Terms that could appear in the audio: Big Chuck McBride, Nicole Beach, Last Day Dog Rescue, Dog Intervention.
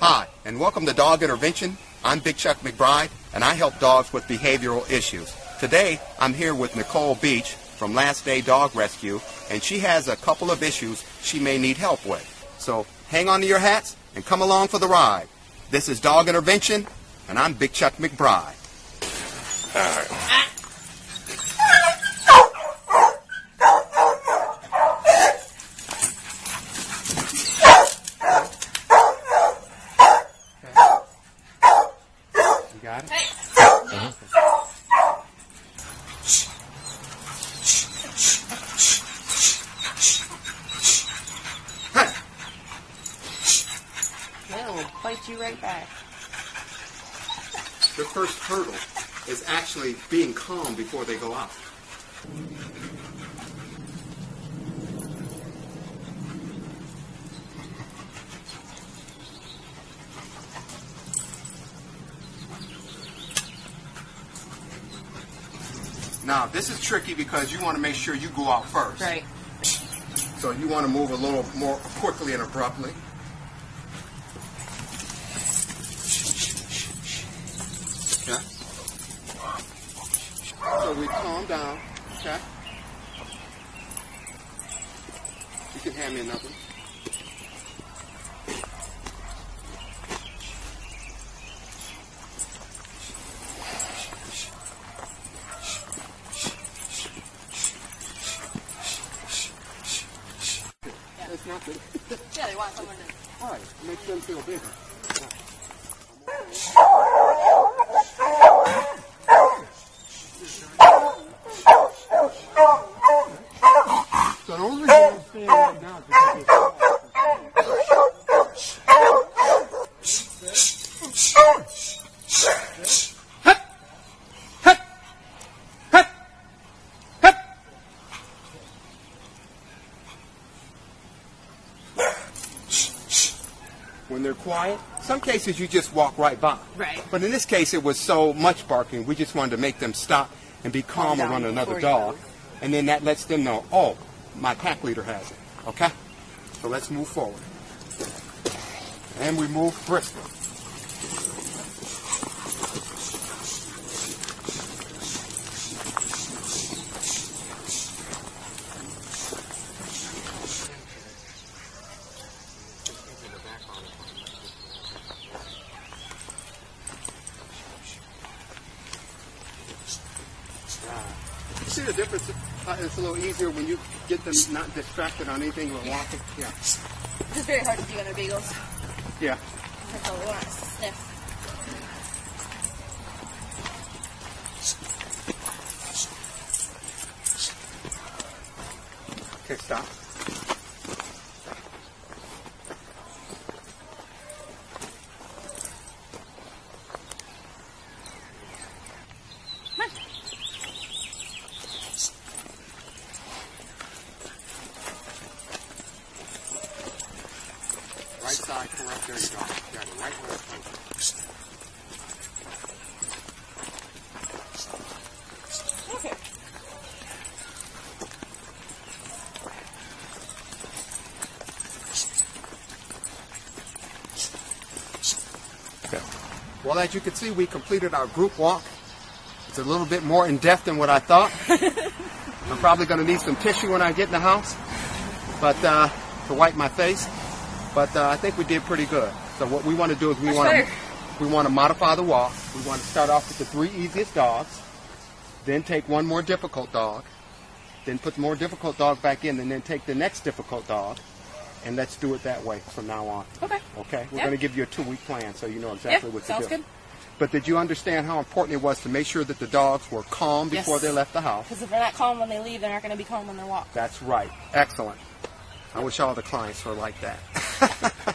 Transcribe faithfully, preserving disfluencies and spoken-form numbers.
Hi, and welcome to Dog Intervention. I'm Big Chuck McBride, and I help dogs with behavioral issues. Today, I'm here with Nicole Beach from Last Day Dog Rescue, and she has a couple of issues she may need help with. So hang on to your hats and come along for the ride. This is Dog Intervention, and I'm Big Chuck McBride. All right. Ah. Got it? Hey. Mm-hmm. Hey. They'll bite you right back. The first hurdle is actually being calm before they go out. Now, this is tricky because you want to make sure you go out first. Right. So you want to move a little more quickly and abruptly. Okay. So we calm down. Okay. You can hand me another one. That's not good. Yeah, they want someone to. All right, it makes them feel bigger. So the only reason I'm staying right now is because when they're quiet, some cases you just walk right by. Right. But in this case, it was so much barking, we just wanted to make them stop and be calm around another dog. And then that lets them know, oh, my pack leader has it. Okay? So let's move forward. And we move briskly. See the difference? Uh, it's a little easier when you get them not distracted on anything but walking. Yeah. It's very hard to do on our beagles. Yeah. That's all we want, is to sniff. Okay, stop. Right side, correct, there you go. Got it, right where it's coming. Okay. Okay. Well, as you can see, we completed our group walk. It's a little bit more in-depth than what I thought. I'm probably going to need some tissue when I get in the house, but uh, to wipe my face. But uh, I think we did pretty good. So what we want to do is we want to we want to modify the walk. We want to start off with the three easiest dogs, then take one more difficult dog, then put the more difficult dog back in, and then take the next difficult dog, and let's do it that way from now on. Okay. Okay. We're yeah. going to give you a two-week plan so you know exactly yeah, what to sounds do. Sounds good. But did you understand how important it was to make sure that the dogs were calm before yes. they left the house? Because if they're not calm when they leave, they're not going to be calm when they walk. That's right. Excellent. I wish all the clients were like that.